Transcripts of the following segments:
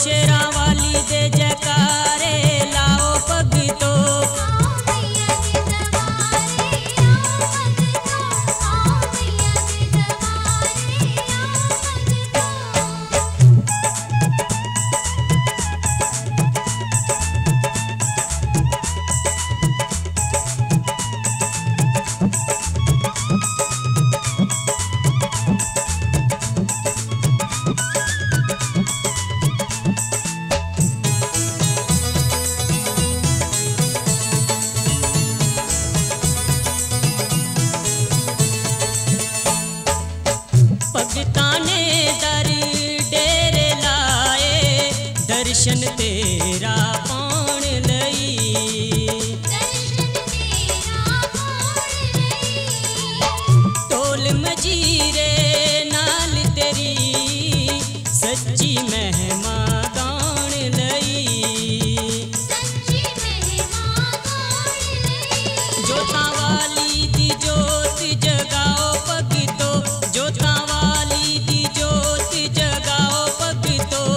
शेरा वाली दे जयकारे लाओ भगतो। दर्शन तेरा कौन लई, टोल मजीरे नाल तेरी सच्ची महिमा गाण लई। जोता वाली दी जोत जगाओ भगतो, जोता वाली दी जोत जगाओ भगतो।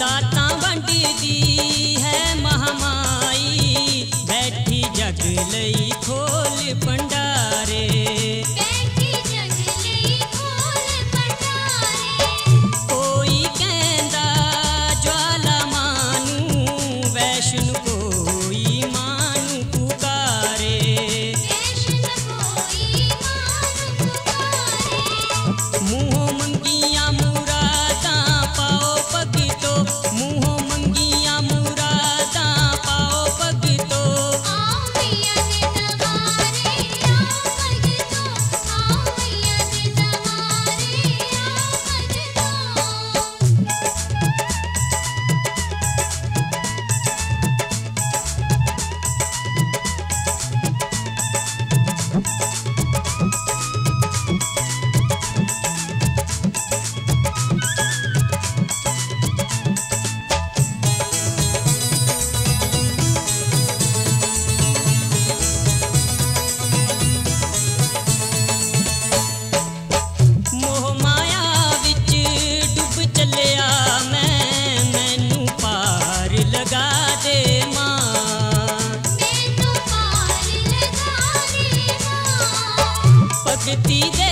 दाता वंडी दी है महामाई, बैठी जग लई खोल भंडारे। कोई कहंदा ज्वाला मानू, वैष्णु कोई मानू पुकारे। मुँहों मंगिया मुरादां पाओ भगतो, मुँहों मंगिया मुरादां पाओ भगतो। भगती दे